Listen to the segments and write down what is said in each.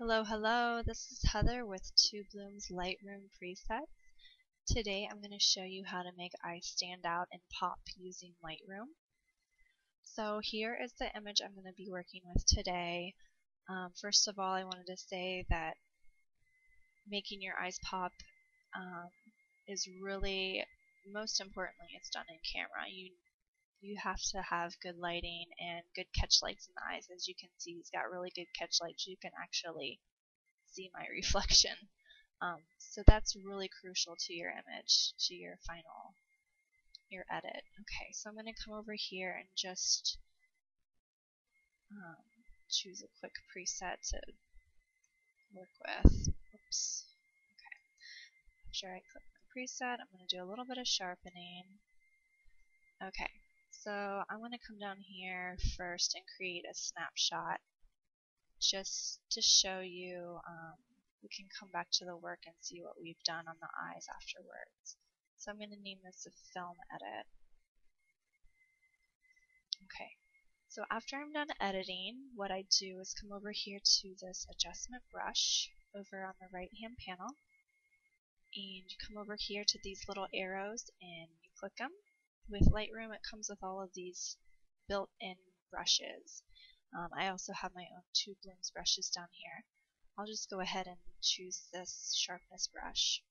Hello, hello, this is Heather with Two Blooms Lightroom Presets. Today I'm going to show you how to make eyes stand out and pop using Lightroom. So here is the image I'm going to be working with today. First of all, I wanted to say that making your eyes pop is really, most importantly, it's done in camera. You have to have good lighting and good catch lights in the eyes. As you can see, he's got really good catch lights. You can actually see my reflection. So that's really crucial to your image, to your final, your edit. Okay, so I'm going to come over here and just choose a quick preset to work with. Oops. Okay. After I click my preset, I'm going to do a little bit of sharpening. Okay. So I'm going to come down here first and create a snapshot just to show you. We can come back to the work and see what we've done on the eyes afterwards. So I'm going to name this a film edit. Okay, so after I'm done editing, what I do is come over here to this adjustment brush over on the right hand panel, and you come over here to these little arrows and you click them. With Lightroom, it comes with all of these built-in brushes. I also have my own Two Blooms brushes down here. I'll just go ahead and choose this sharpness brush.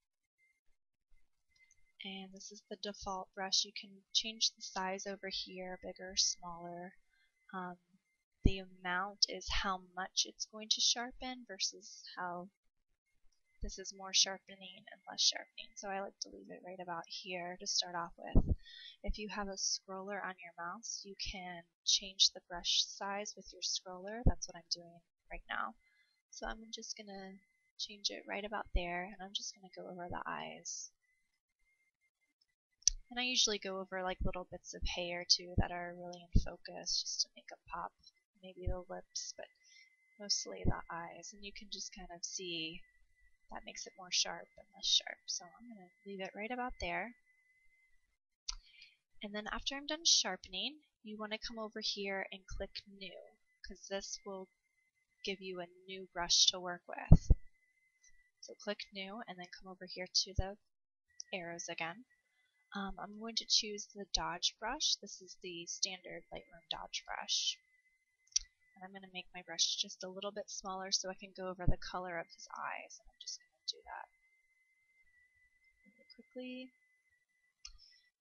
And this is the default brush. You can change the size over here, bigger, smaller. The amount is how much it's going to sharpen versus how this is more sharpening and less sharpening. So I like to leave it right about here to start off with. If you have a scroller on your mouse, you can change the brush size with your scroller. That's what I'm doing right now. So I'm just going to change it right about there, and I'm just going to go over the eyes. And I usually go over like little bits of hair too that are really in focus just to make them pop. Maybe the lips, but mostly the eyes. And you can just kind of see that makes it more sharp and less sharp. So I'm going to leave it right about there. And then after I'm done sharpening, you want to come over here and click New, because this will give you a new brush to work with. So click New and then come over here to the arrows again. I'm going to choose the Dodge brush. This is the standard Lightroom Dodge brush. And I'm going to make my brush just a little bit smaller so I can go over the color of his eyes. And I'm just going to do that really quickly.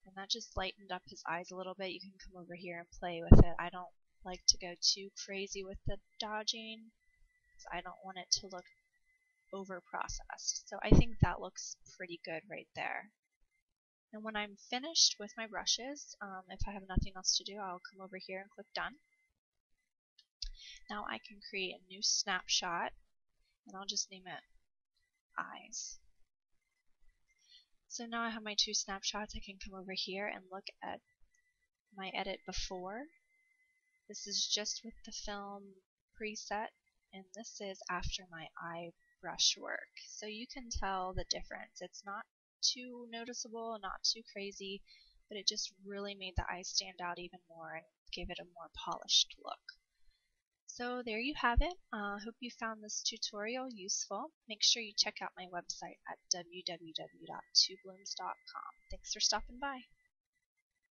And that just lightened up his eyes a little bit. You can come over here and play with it. I don't like to go too crazy with the dodging, because I don't want it to look over-processed. So I think that looks pretty good right there. And when I'm finished with my brushes, if I have nothing else to do, I'll come over here and click Done. Now I can create a new snapshot, and I'll just name it Eyes. So now I have my two snapshots. I can come over here and look at my edit before. This is just with the film preset, and this is after my eye brush work. So you can tell the difference. It's not too noticeable, not too crazy, but it just really made the eyes stand out even more and gave it a more polished look. So there you have it. I hope you found this tutorial useful. Make sure you check out my website at www.twoblooms.com. Thanks for stopping by.